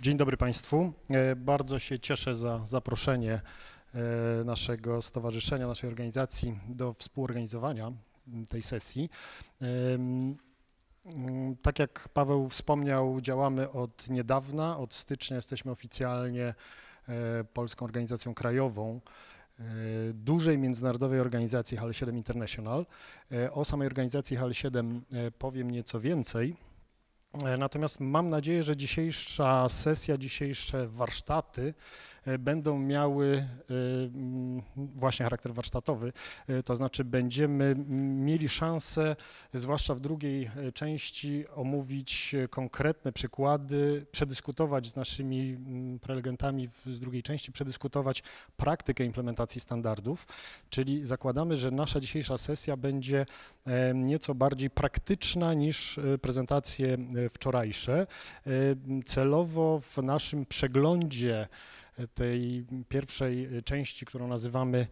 Dzień dobry Państwu. Bardzo się cieszę za zaproszenie naszego stowarzyszenia, naszej organizacji do współorganizowania tej sesji. Tak jak Paweł wspomniał, działamy od niedawna, od stycznia jesteśmy oficjalnie Polską Organizacją Krajową dużej międzynarodowej organizacji HL7 International. O samej organizacji HL7 powiem nieco więcej. Natomiast mam nadzieję, że dzisiejsza sesja, dzisiejsze warsztaty będą miały właśnie charakter warsztatowy, to znaczy będziemy mieli szansę, zwłaszcza w drugiej części, omówić konkretne przykłady, przedyskutować z naszymi prelegentami z drugiej części, przedyskutować praktykę implementacji standardów, czyli zakładamy, że nasza dzisiejsza sesja będzie nieco bardziej praktyczna niż prezentacje wczorajsze. Celowo w naszym przeglądzie tej pierwszej części, którą nazywamy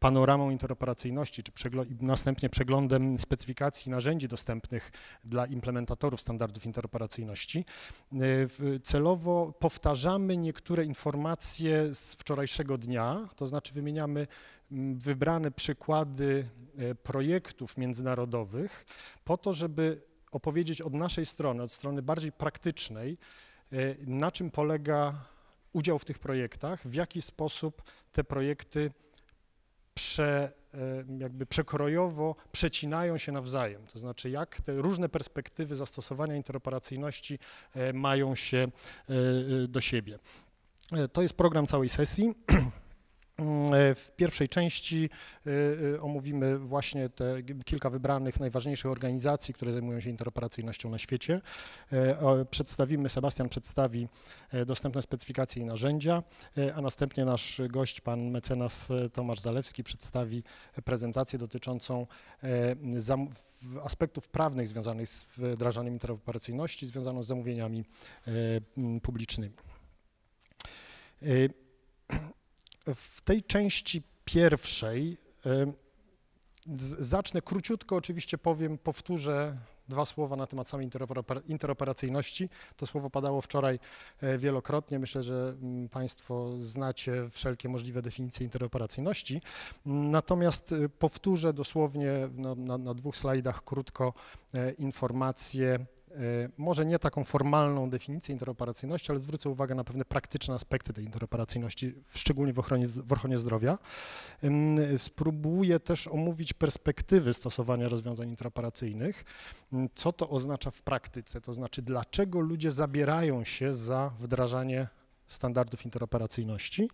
panoramą interoperacyjności, czy następnie przeglądem specyfikacji narzędzi dostępnych dla implementatorów standardów interoperacyjności. Celowo powtarzamy niektóre informacje z wczorajszego dnia, to znaczy wymieniamy wybrane przykłady projektów międzynarodowych po to, żeby opowiedzieć od naszej strony, od strony bardziej praktycznej, na czym polega udział w tych projektach, w jaki sposób te projekty przekrojowo przecinają się nawzajem, to znaczy jak te różne perspektywy zastosowania interoperacyjności mają się do siebie. To jest program całej sesji. W pierwszej części omówimy właśnie te kilka wybranych, najważniejszych organizacji, które zajmują się interoperacyjnością na świecie. Sebastian przedstawi dostępne specyfikacje i narzędzia, a następnie nasz gość, pan mecenas Tomasz Zalewski, przedstawi prezentację dotyczącą aspektów prawnych związanych z wdrażaniem interoperacyjności, związaną z zamówieniami publicznymi. W tej części pierwszej zacznę króciutko, oczywiście powtórzę dwa słowa na temat samej interoperacyjności. To słowo padało wczoraj wielokrotnie. Myślę, że Państwo znacie wszelkie możliwe definicje interoperacyjności. Natomiast powtórzę dosłownie na dwóch slajdach krótko informacje, może nie taką formalną definicję interoperacyjności, ale zwrócę uwagę na pewne praktyczne aspekty tej interoperacyjności, szczególnie w ochronie zdrowia. Spróbuję też omówić perspektywy stosowania rozwiązań interoperacyjnych, co to oznacza w praktyce, to znaczy dlaczego ludzie zabierają się za wdrażanie standardów interoperacyjności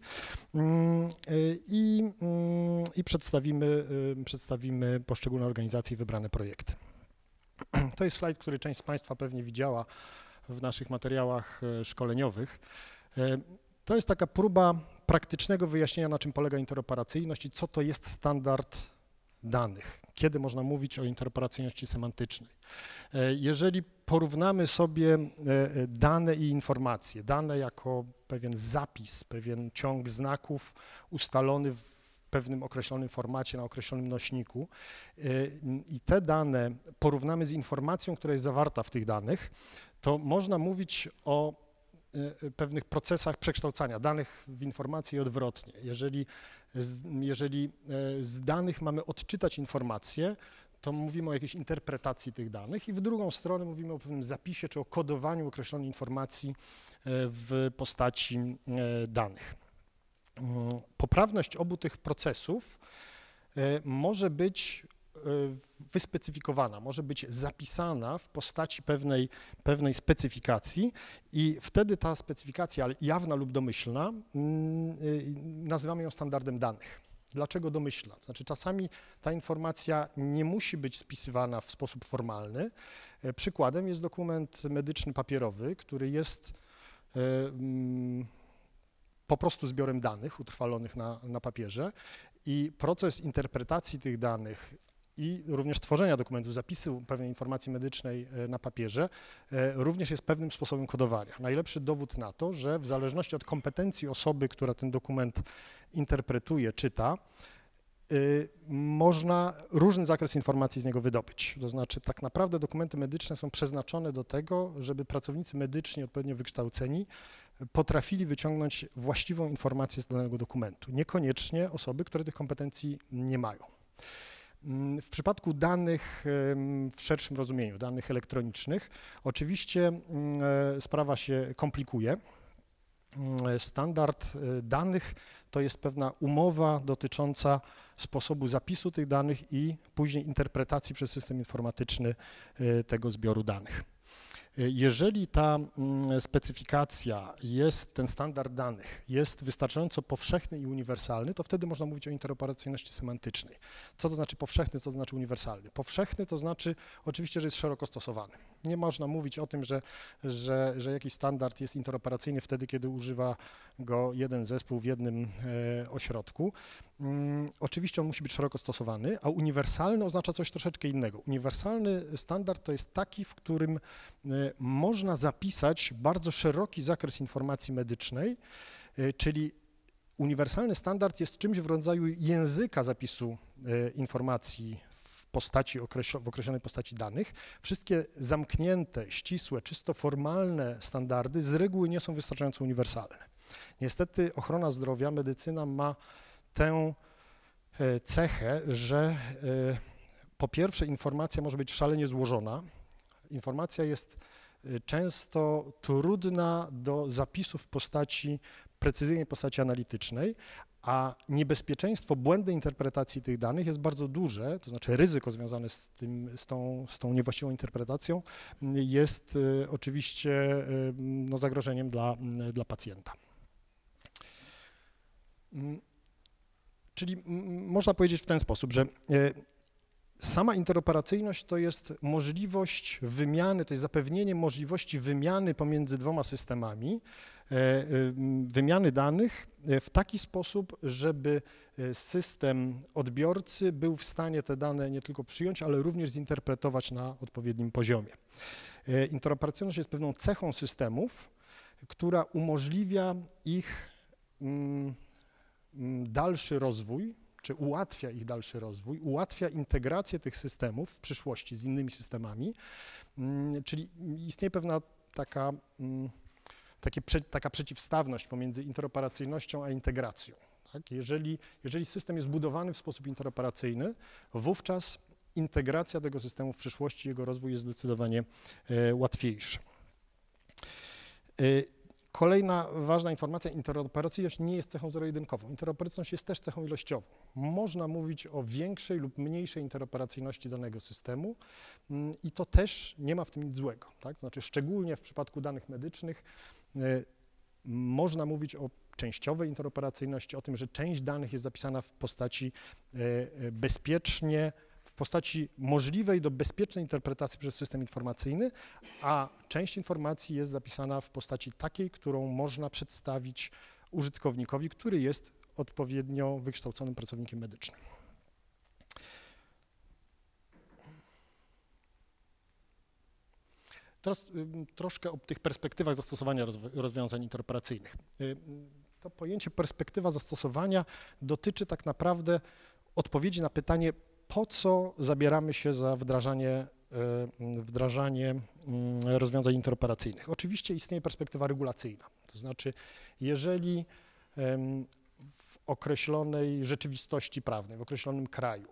i przedstawimy poszczególne organizacje i wybrane projekty. To jest slajd, który część z Państwa pewnie widziała w naszych materiałach szkoleniowych. To jest taka próba praktycznego wyjaśnienia, na czym polega interoperacyjność i co to jest standard danych, kiedy można mówić o interoperacyjności semantycznej. Jeżeli porównamy sobie dane i informacje, dane jako pewien zapis, pewien ciąg znaków ustalony w pewnym określonym formacie, na określonym nośniku i te dane porównamy z informacją, która jest zawarta w tych danych, to można mówić o pewnych procesach przekształcania danych w informacje i odwrotnie. Jeżeli z danych mamy odczytać informacje, to mówimy o jakiejś interpretacji tych danych i w drugą stronę mówimy o pewnym zapisie czy o kodowaniu określonej informacji w postaci danych. Poprawność obu tych procesów może być wyspecyfikowana, może być zapisana w postaci pewnej specyfikacji i wtedy ta specyfikacja jawna lub domyślna, nazywamy ją standardem danych. Dlaczego domyślna? To znaczy czasami ta informacja nie musi być spisywana w sposób formalny. Przykładem jest dokument medyczny papierowy, który jest po prostu zbiorem danych utrwalonych na papierze i proces interpretacji tych danych i również tworzenia dokumentu, zapisu pewnej informacji medycznej na papierze również jest pewnym sposobem kodowania. Najlepszy dowód na to, że w zależności od kompetencji osoby, która ten dokument interpretuje, czyta, można różny zakres informacji z niego wydobyć. To znaczy tak naprawdę dokumenty medyczne są przeznaczone do tego, żeby pracownicy medyczni odpowiednio wykształceni potrafili wyciągnąć właściwą informację z danego dokumentu, niekoniecznie osoby, które tych kompetencji nie mają. W przypadku danych w szerszym rozumieniu, danych elektronicznych, oczywiście sprawa się komplikuje. Standard danych to jest pewna umowa dotycząca sposobu zapisu tych danych i później interpretacji przez system informatyczny tego zbioru danych. Jeżeli ta specyfikacja jest, ten standard danych jest wystarczająco powszechny i uniwersalny, to wtedy można mówić o interoperacyjności semantycznej. Co to znaczy powszechny, co to znaczy uniwersalny? Powszechny to znaczy oczywiście, że jest szeroko stosowany. Nie można mówić o tym, że jakiś standard jest interoperacyjny wtedy, kiedy używa go jeden zespół w jednym ośrodku. Oczywiście on musi być szeroko stosowany, a uniwersalny oznacza coś troszeczkę innego. Uniwersalny standard to jest taki, w którym można zapisać bardzo szeroki zakres informacji medycznej, czyli uniwersalny standard jest czymś w rodzaju języka zapisu informacji w określonej postaci danych. Wszystkie zamknięte, ścisłe, czysto formalne standardy z reguły nie są wystarczająco uniwersalne. Niestety ochrona zdrowia, medycyna ma tę cechę, że po pierwsze informacja może być szalenie złożona. Informacja jest często trudna do zapisu w postaci, precyzyjnej postaci analitycznej, a niebezpieczeństwo błędnej interpretacji tych danych jest bardzo duże, to znaczy ryzyko związane z tą niewłaściwą interpretacją jest oczywiście no, zagrożeniem dla pacjenta. Czyli można powiedzieć w ten sposób, że sama interoperacyjność to jest możliwość wymiany, to jest zapewnienie możliwości wymiany pomiędzy dwoma systemami, wymiany danych w taki sposób, żeby system odbiorcy był w stanie te dane nie tylko przyjąć, ale również zinterpretować na odpowiednim poziomie. Interoperacyjność jest pewną cechą systemów, która umożliwia ich dalszy rozwój, czy ułatwia ich dalszy rozwój, ułatwia integrację tych systemów w przyszłości z innymi systemami, czyli istnieje pewna taka przeciwstawność pomiędzy interoperacyjnością a integracją. Tak? Jeżeli system jest budowany w sposób interoperacyjny, wówczas integracja tego systemu w przyszłości, jego rozwój jest zdecydowanie łatwiejszy. Kolejna ważna informacja, interoperacyjność nie jest cechą zero-jedynkową. Interoperacyjność jest też cechą ilościową. Można mówić o większej lub mniejszej interoperacyjności danego systemu i to też nie ma w tym nic złego. Tak? Znaczy szczególnie w przypadku danych medycznych można mówić o częściowej interoperacyjności, o tym, że część danych jest zapisana w postaci bezpiecznie, w postaci możliwej do bezpiecznej interpretacji przez system informacyjny, a część informacji jest zapisana w postaci takiej, którą można przedstawić użytkownikowi, który jest odpowiednio wykształconym pracownikiem medycznym. Teraz troszkę o tych perspektywach zastosowania rozwiązań interoperacyjnych. To pojęcie perspektywa zastosowania dotyczy tak naprawdę odpowiedzi na pytanie, po co zabieramy się za wdrażanie rozwiązań interoperacyjnych. Oczywiście istnieje perspektywa regulacyjna, to znaczy jeżeli w określonej rzeczywistości prawnej, w określonym kraju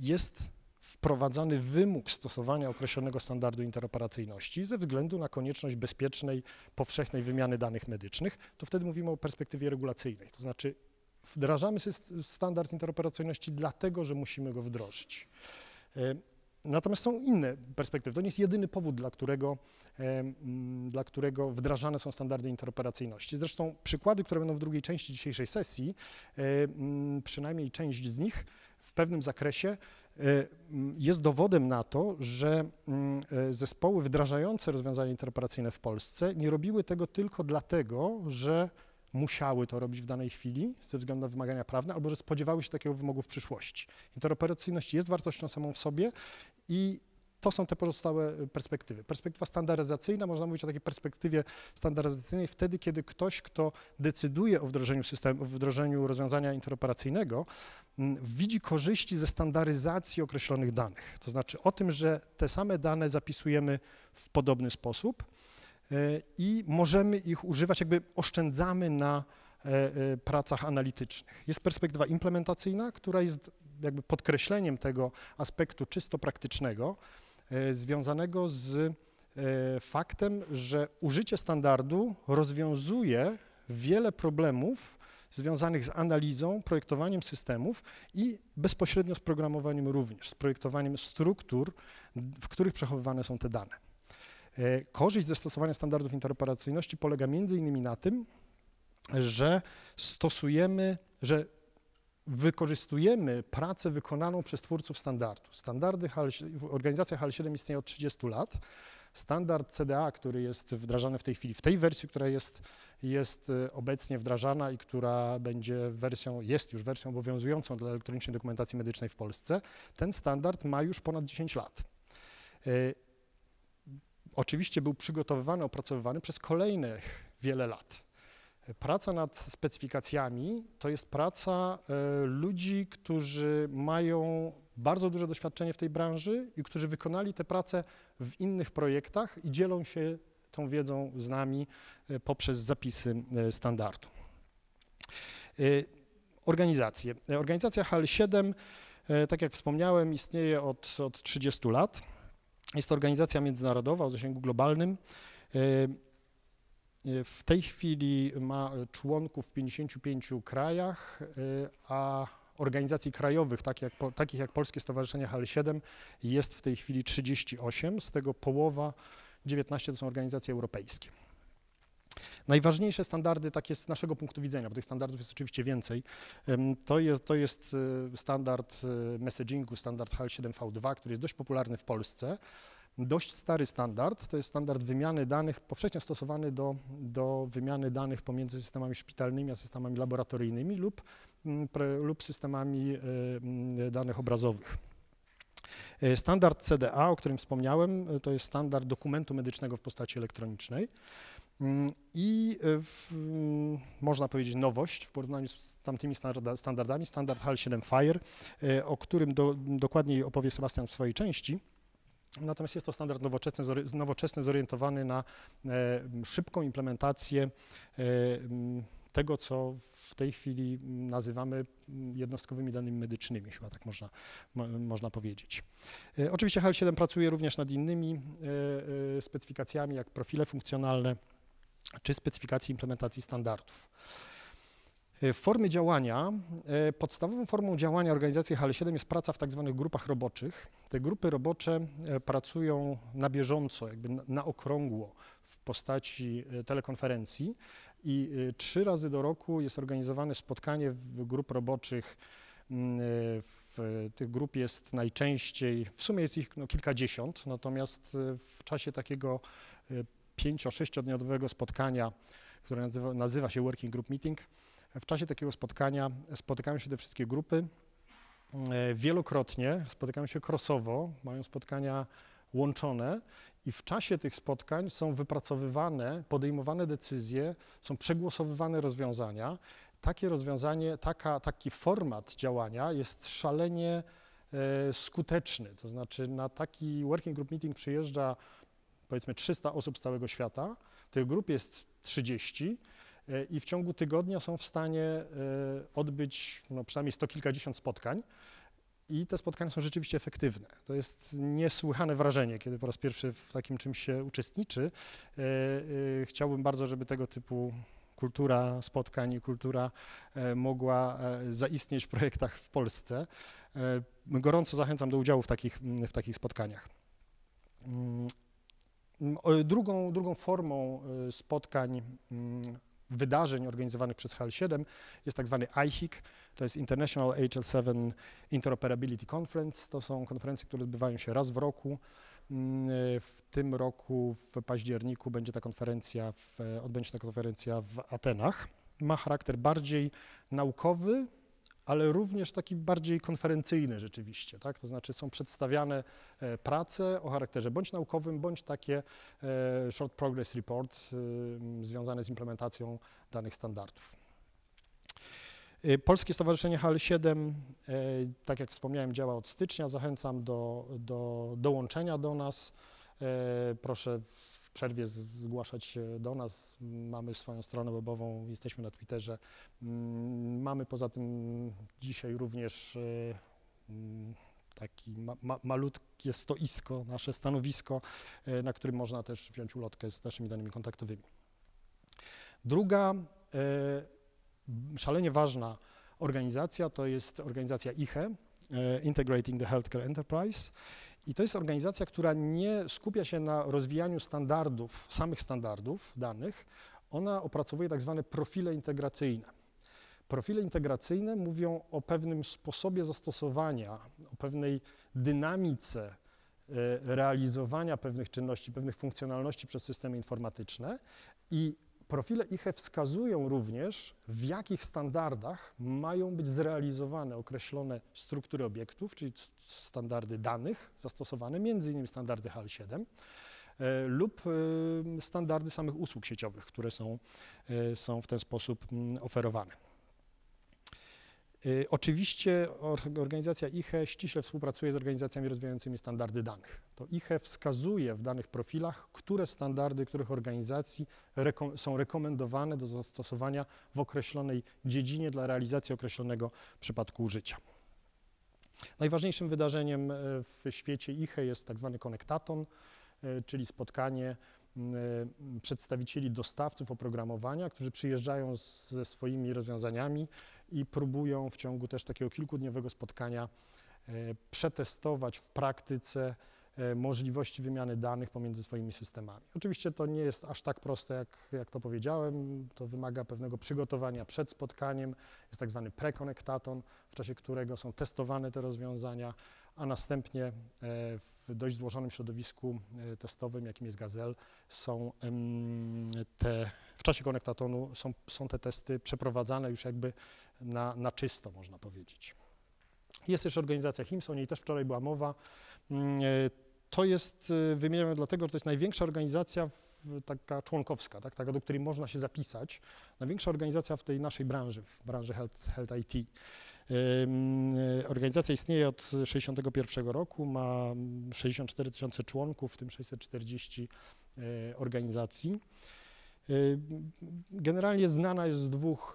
jest wprowadzany wymóg stosowania określonego standardu interoperacyjności ze względu na konieczność bezpiecznej, powszechnej wymiany danych medycznych, to wtedy mówimy o perspektywie regulacyjnej, to znaczy wdrażamy standard interoperacyjności dlatego, że musimy go wdrożyć. Natomiast są inne perspektywy. To nie jest jedyny powód, dla którego wdrażane są standardy interoperacyjności. Zresztą przykłady, które będą w drugiej części dzisiejszej sesji, przynajmniej część z nich w pewnym zakresie jest dowodem na to, że zespoły wdrażające rozwiązania interoperacyjne w Polsce nie robiły tego tylko dlatego, że musiały to robić w danej chwili ze względu na wymagania prawne, albo że spodziewały się takiego wymogu w przyszłości. Interoperacyjność jest wartością samą w sobie i To są te pozostałe perspektywy. Perspektywa standaryzacyjna, można mówić o takiej perspektywie standaryzacyjnej wtedy, kiedy ktoś, kto decyduje o wdrożeniu systemu, wdrożeniu rozwiązania interoperacyjnego, widzi korzyści ze standaryzacji określonych danych. To znaczy o tym, że te same dane zapisujemy w podobny sposób i możemy ich używać, jakby oszczędzamy na pracach analitycznych. Jest perspektywa implementacyjna, która jest jakby podkreśleniem tego aspektu czysto praktycznego, związanego z faktem, że użycie standardu rozwiązuje wiele problemów związanych z analizą, projektowaniem systemów i bezpośrednio z programowaniem również, z projektowaniem struktur, w których przechowywane są te dane. Korzyść ze stosowania standardów interoperacyjności polega między innymi na tym, że wykorzystujemy pracę wykonaną przez twórców standardu. Standardy organizacja HL7 istnieje od 30 lat. Standard CDA, który jest wdrażany w tej chwili, w tej wersji, która jest obecnie wdrażana i która będzie wersją, jest już wersją obowiązującą dla elektronicznej dokumentacji medycznej w Polsce, ten standard ma już ponad 10 lat. Oczywiście był przygotowywany, opracowywany przez kolejnych wiele lat. Praca nad specyfikacjami to jest praca ludzi, którzy mają bardzo duże doświadczenie w tej branży i którzy wykonali tę pracę w innych projektach i dzielą się tą wiedzą z nami poprzez zapisy standardu. Organizacje. Organizacja HL7, tak jak wspomniałem, istnieje od 30 lat. Jest to organizacja międzynarodowa o zasięgu globalnym. W tej chwili ma członków w 55 krajach, a organizacji krajowych, takich jak Polskie Stowarzyszenie HL7, jest w tej chwili 38, z tego połowa, 19 to są organizacje europejskie. Najważniejsze standardy, takie z naszego punktu widzenia, bo tych standardów jest oczywiście więcej, to jest standard messagingu, standard HL7V2, który jest dość popularny w Polsce. Dość stary standard, to jest standard wymiany danych, powszechnie stosowany do wymiany danych pomiędzy systemami szpitalnymi a systemami laboratoryjnymi lub systemami danych obrazowych. Standard CDA, o którym wspomniałem, to jest standard dokumentu medycznego w postaci elektronicznej i można powiedzieć nowość w porównaniu z tamtymi standardami, standard HL7 FHIR, o którym dokładniej opowie Sebastian w swojej części. Natomiast jest to standard nowoczesny, zorientowany na szybką implementację tego, co w tej chwili nazywamy jednostkowymi danymi medycznymi, chyba tak można powiedzieć. Oczywiście HL7 pracuje również nad innymi specyfikacjami, jak profile funkcjonalne czy specyfikacje implementacji standardów. Formy działania. Podstawową formą działania organizacji HL7 jest praca w tak zwanych grupach roboczych. Te grupy robocze pracują na bieżąco, jakby na okrągło w postaci telekonferencji i 3 razy do roku jest organizowane spotkanie grup roboczych. W tych grup jest najczęściej, w sumie jest ich kilkadziesiąt, natomiast w czasie takiego 5-6-dniowego spotkania, które nazywa się Working Group Meeting, w czasie takiego spotkania spotykają się te wszystkie grupy wielokrotnie, spotykają się crossowo, mają spotkania łączone i w czasie tych spotkań są wypracowywane, podejmowane decyzje, są przegłosowywane rozwiązania. Takie rozwiązanie, taki format działania jest szalenie skuteczny, to znaczy na taki working group meeting przyjeżdża powiedzmy 300 osób z całego świata, tych grup jest 30, i w ciągu tygodnia są w stanie odbyć przynajmniej 100 kilkadziesiąt spotkań i te spotkania są rzeczywiście efektywne. To jest niesłychane wrażenie, kiedy po raz pierwszy w takim czymś się uczestniczy. Chciałbym bardzo, żeby tego typu kultura spotkań i kultura mogła zaistnieć w projektach w Polsce. Gorąco zachęcam do udziału w takich spotkaniach. Drugą formą spotkań, wydarzeń organizowanych przez HL7 jest tak zwany IHE, to jest International HL7 Interoperability Conference. To są konferencje, które odbywają się raz w roku. W tym roku w październiku będzie ta konferencja, odbędzie się ta konferencja w Atenach. Ma charakter bardziej naukowy, ale również taki bardziej konferencyjny rzeczywiście, tak? To znaczy są przedstawiane prace o charakterze bądź naukowym, bądź takie short progress report związane z implementacją danych standardów. Polskie Stowarzyszenie HL7, tak jak wspomniałem, działa od stycznia. Zachęcam do dołączenia do nas. Proszę w przerwie zgłaszać się do nas. Mamy swoją stronę webową, jesteśmy na Twitterze. Mamy poza tym dzisiaj również takie malutkie stoisko, nasze stanowisko, na którym można też wziąć ulotkę z naszymi danymi kontaktowymi. Druga szalenie ważna organizacja to jest organizacja IHE, Integrating the Healthcare Enterprise. I to jest organizacja, która nie skupia się na rozwijaniu standardów, samych standardów danych. Ona opracowuje tak zwane profile integracyjne. Profile integracyjne mówią o pewnym sposobie zastosowania, o pewnej dynamice realizowania pewnych czynności, pewnych funkcjonalności przez systemy informatyczne i profile IHE wskazują również, w jakich standardach mają być zrealizowane określone struktury obiektów, czyli standardy danych zastosowane, m.in. standardy HL7 lub standardy samych usług sieciowych, które są w ten sposób oferowane. Oczywiście organizacja IHE ściśle współpracuje z organizacjami rozwijającymi standardy danych. To IHE wskazuje w danych profilach, które standardy, których organizacji są rekomendowane do zastosowania w określonej dziedzinie dla realizacji określonego przypadku użycia. Najważniejszym wydarzeniem w świecie IHE jest tak zwany Connectathon, czyli spotkanie przedstawicieli dostawców oprogramowania, którzy przyjeżdżają ze swoimi rozwiązaniami i próbują w ciągu też takiego kilkudniowego spotkania przetestować w praktyce możliwości wymiany danych pomiędzy swoimi systemami. Oczywiście to nie jest aż tak proste, jak to powiedziałem. To wymaga pewnego przygotowania przed spotkaniem. Jest tak zwany pre-connectathon, w czasie którego są testowane te rozwiązania, a następnie w dość złożonym środowisku testowym, jakim jest Gazelle, w czasie Connectatonu są te testy przeprowadzane już jakby na czysto, można powiedzieć. Jest też organizacja HIMSS, o niej też wczoraj była mowa. To jest, wymieniam ją dlatego, że to jest największa organizacja taka członkowska, tak, taka, do której można się zapisać, największa organizacja w tej naszej branży, w branży Health IT. Organizacja istnieje od 1961 roku, ma 64 tysiące członków, w tym 640 organizacji. Generalnie znana jest z dwóch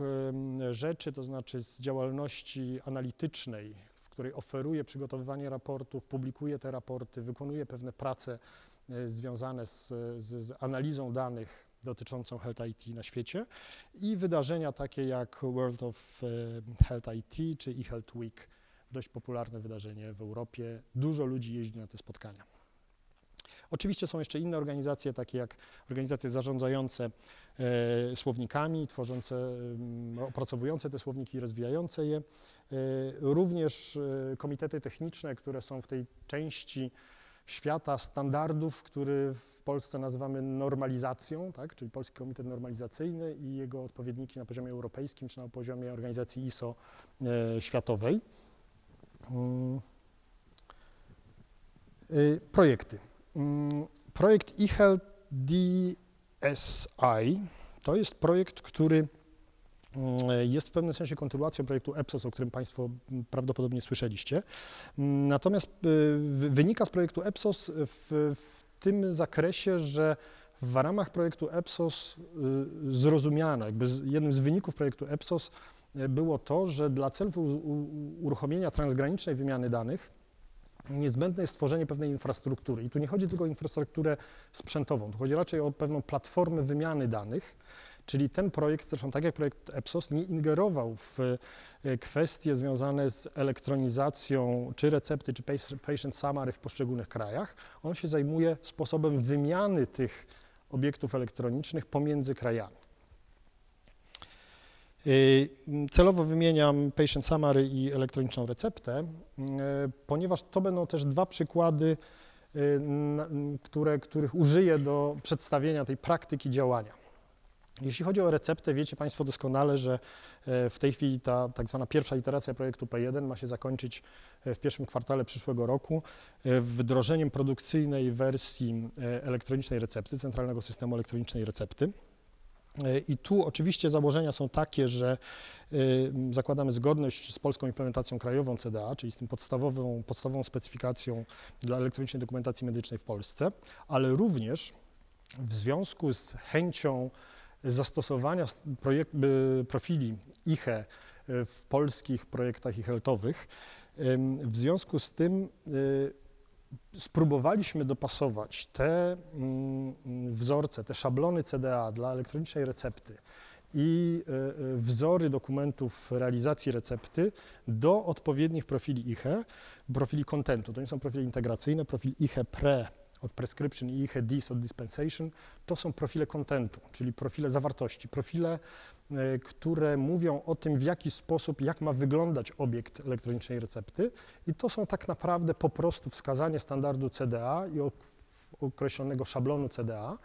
rzeczy, to znaczy z działalności analitycznej, w której oferuje przygotowywanie raportów, publikuje te raporty, wykonuje pewne prace związane z analizą danych dotyczącą Health IT na świecie i wydarzenia takie jak World of Health IT czy eHealth Week, dość popularne wydarzenie w Europie, dużo ludzi jeździ na te spotkania. Oczywiście są jeszcze inne organizacje, takie jak organizacje zarządzające słownikami, opracowujące te słowniki i rozwijające je, również komitety techniczne, które są w tej części świata standardów, który w Polsce nazywamy normalizacją, tak? Czyli Polski Komitet Normalizacyjny i jego odpowiedniki na poziomie europejskim czy na poziomie organizacji ISO światowej. Projekty. Projekt IHELT DSI to jest projekt, który jest w pewnym sensie kontynuacją projektu EPSOS, o którym Państwo prawdopodobnie słyszeliście. Natomiast wynika z projektu EPSOS w tym zakresie, że w ramach projektu EPSOS zrozumiano, jakby jednym z wyników projektu EPSOS było to, że dla celów uruchomienia transgranicznej wymiany danych niezbędne jest stworzenie pewnej infrastruktury. I tu nie chodzi tylko o infrastrukturę sprzętową, tu chodzi raczej o pewną platformę wymiany danych. Czyli ten projekt, zresztą tak jak projekt EPSOS, nie ingerował w kwestie związane z elektronizacją czy recepty, czy patient summary w poszczególnych krajach. On się zajmuje sposobem wymiany tych obiektów elektronicznych pomiędzy krajami. Celowo wymieniam patient summary i elektroniczną receptę, ponieważ to będą też dwa przykłady, których użyję do przedstawienia tej praktyki działania. Jeśli chodzi o receptę, wiecie Państwo doskonale, że w tej chwili ta tak zwana pierwsza iteracja projektu P1 ma się zakończyć w pierwszym kwartale przyszłego roku wdrożeniem produkcyjnej wersji elektronicznej recepty, centralnego systemu elektronicznej recepty. I tu oczywiście założenia są takie, że zakładamy zgodność z Polską Implementacją Krajową CDA, czyli z tym podstawową specyfikacją dla elektronicznej dokumentacji medycznej w Polsce, ale również w związku z chęcią zastosowania profili IHE w polskich projektach IHELT-owych, w związku z tym spróbowaliśmy dopasować te wzorce, te szablony CDA dla elektronicznej recepty i wzory dokumentów realizacji recepty do odpowiednich profili IHE, profili kontentu. To nie są profile integracyjne, profil IHE Pre od prescription i IHE Dis od dispensation, to są profile kontentu, czyli profile zawartości, profile, które mówią o tym, w jaki sposób, jak ma wyglądać obiekt elektronicznej recepty i to są tak naprawdę po prostu wskazanie standardu CDA i określonego szablonu CDA,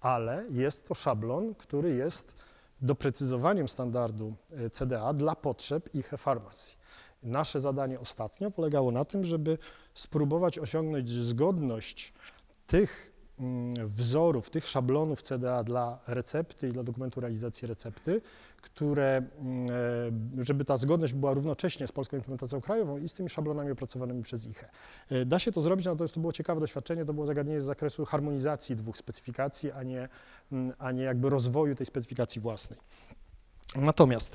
ale jest to szablon, który jest doprecyzowaniem standardu CDA dla potrzeb IHE farmacji. Nasze zadanie ostatnio polegało na tym, żeby spróbować osiągnąć zgodność tych wzorów, tych szablonów CDA dla recepty i dla dokumentu realizacji recepty, które, żeby ta zgodność była równocześnie z Polską Implementacją Krajową i z tymi szablonami opracowanymi przez IHE. Da się to zrobić, natomiast to było ciekawe doświadczenie, to było zagadnienie z zakresu harmonizacji dwóch specyfikacji, a nie jakby rozwoju tej specyfikacji własnej. Natomiast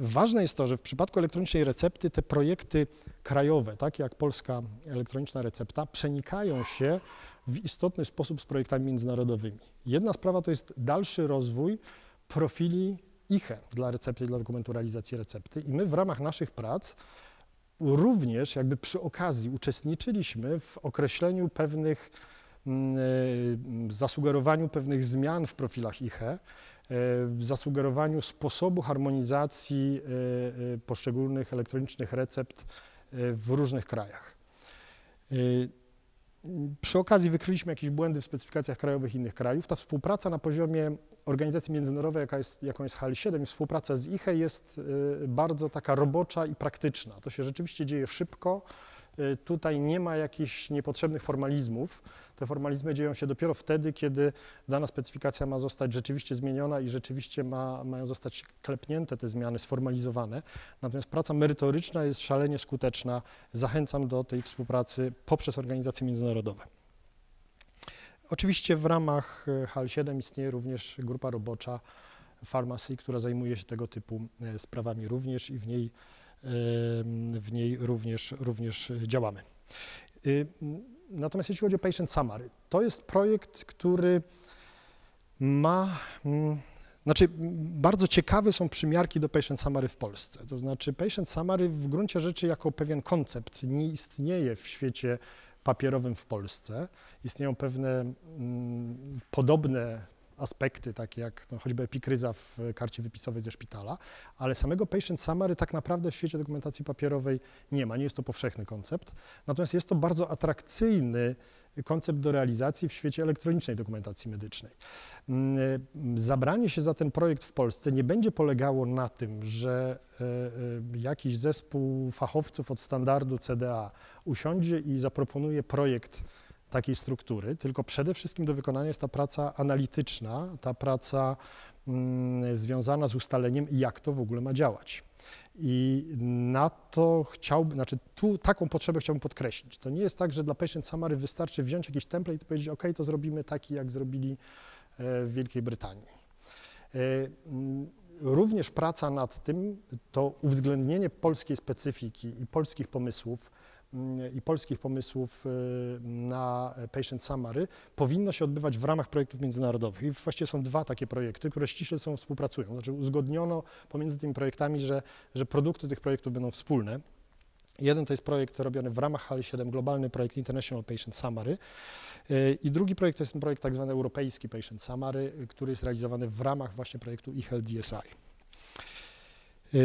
ważne jest to, że w przypadku elektronicznej recepty te projekty krajowe, takie jak Polska Elektroniczna Recepta, przenikają się w istotny sposób z projektami międzynarodowymi. Jedna sprawa to jest dalszy rozwój profili IHE dla recepty, dla dokumentu realizacji recepty i my w ramach naszych prac również jakby przy okazji uczestniczyliśmy w określeniu pewnych, zasugerowaniu pewnych zmian w profilach IHE, w zasugerowaniu sposobu harmonizacji poszczególnych elektronicznych recept w różnych krajach. Przy okazji wykryliśmy jakieś błędy w specyfikacjach krajowych innych krajów. Ta współpraca na poziomie organizacji międzynarodowej, jaką jest HL7, współpraca z IHE jest bardzo taka robocza i praktyczna. To się rzeczywiście dzieje szybko. Tutaj nie ma jakichś niepotrzebnych formalizmów. Te formalizmy dzieją się dopiero wtedy, kiedy dana specyfikacja ma zostać rzeczywiście zmieniona i rzeczywiście mają zostać klepnięte te zmiany, sformalizowane. Natomiast praca merytoryczna jest szalenie skuteczna. Zachęcam do tej współpracy poprzez organizacje międzynarodowe. Oczywiście w ramach HL7 istnieje również grupa robocza Pharmacy, która zajmuje się tego typu sprawami również i w niej również działamy. Natomiast jeśli chodzi o Patient Summary, to jest projekt, który ma, znaczy bardzo ciekawe są przymiarki do Patient Summary w Polsce. To znaczy Patient Summary w gruncie rzeczy jako pewien koncept nie istnieje w świecie papierowym w Polsce. Istnieją pewne podobne aspekty, takie jak no, choćby epikryza w karcie wypisowej ze szpitala, ale samego patient summary tak naprawdę w świecie dokumentacji papierowej nie ma, nie jest to powszechny koncept, natomiast jest to bardzo atrakcyjny koncept do realizacji w świecie elektronicznej dokumentacji medycznej. Zabranie się za ten projekt w Polsce nie będzie polegało na tym, że jakiś zespół fachowców od standardu CDA usiądzie i zaproponuje projekt takiej struktury, tylko przede wszystkim do wykonania jest ta praca analityczna, ta praca związana z ustaleniem, jak to w ogóle ma działać. I na to chciałbym, znaczy tu taką potrzebę chciałbym podkreślić. To nie jest tak, że dla patient summary wystarczy wziąć jakiś template i powiedzieć, ok, to zrobimy taki, jak zrobili w Wielkiej Brytanii. Również praca nad tym, to uwzględnienie polskiej specyfiki i polskich pomysłów na patient summary powinno się odbywać w ramach projektów międzynarodowych. I właściwie są dwa takie projekty, które ściśle współpracują. Znaczy uzgodniono pomiędzy tymi projektami, że produkty tych projektów będą wspólne. Jeden to jest projekt robiony w ramach HL7, globalny projekt International Patient Summary i drugi projekt to jest ten projekt tak zwany Europejski Patient Summary, który jest realizowany w ramach właśnie projektu IHELT DSI.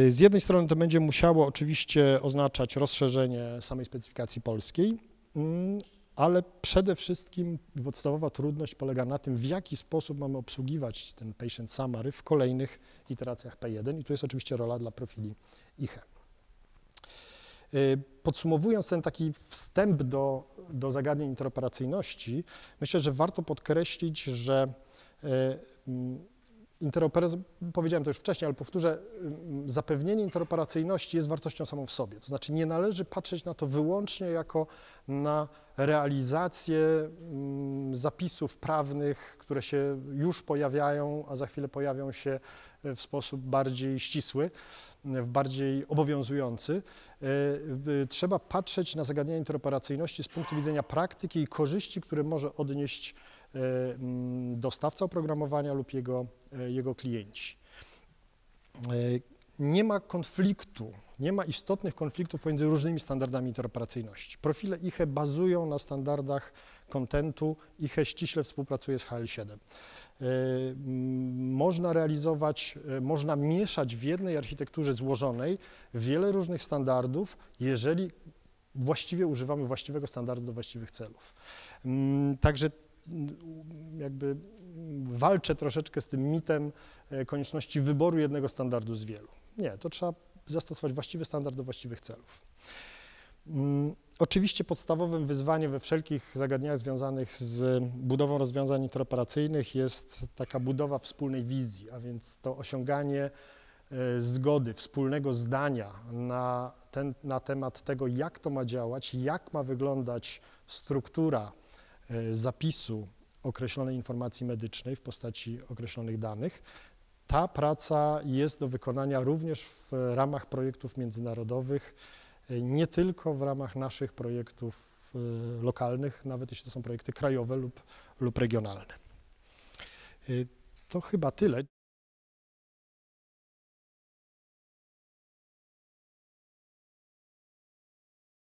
Z jednej strony to będzie musiało oczywiście oznaczać rozszerzenie samej specyfikacji polskiej, ale przede wszystkim podstawowa trudność polega na tym, w jaki sposób mamy obsługiwać ten patient summary w kolejnych iteracjach P1 i tu jest oczywiście rola dla profili IHE. Podsumowując ten taki wstęp do zagadnień interoperacyjności, myślę, że warto podkreślić, że powiedziałem to już wcześniej, ale powtórzę, zapewnienie interoperacyjności jest wartością samą w sobie. To znaczy nie należy patrzeć na to wyłącznie jako na realizację zapisów prawnych, które się już pojawiają, a za chwilę pojawią się w sposób bardziej ścisły, bardziej obowiązujący. Trzeba patrzeć na zagadnienia interoperacyjności z punktu widzenia praktyki i korzyści, które może odnieść dostawca oprogramowania lub jego klienci. Nie ma konfliktu, nie ma istotnych konfliktów pomiędzy różnymi standardami interoperacyjności. Profile IHE bazują na standardach kontentu, IHE ściśle współpracuje z HL7. Można mieszać w jednej architekturze złożonej wiele różnych standardów, jeżeli właściwie używamy właściwego standardu do właściwych celów. Także jakby walczę troszeczkę z tym mitem konieczności wyboru jednego standardu z wielu. Nie, to trzeba zastosować właściwy standard do właściwych celów. Oczywiście podstawowym wyzwaniem we wszelkich zagadnieniach związanych z budową rozwiązań interoperacyjnych jest taka budowa wspólnej wizji, a więc to osiąganie zgody, wspólnego zdania na temat tego, jak to ma działać, jak ma wyglądać struktura zapisu określonej informacji medycznej w postaci określonych danych. Ta praca jest do wykonania również w ramach projektów międzynarodowych, nie tylko w ramach naszych projektów lokalnych, nawet jeśli to są projekty krajowe lub regionalne. To chyba tyle.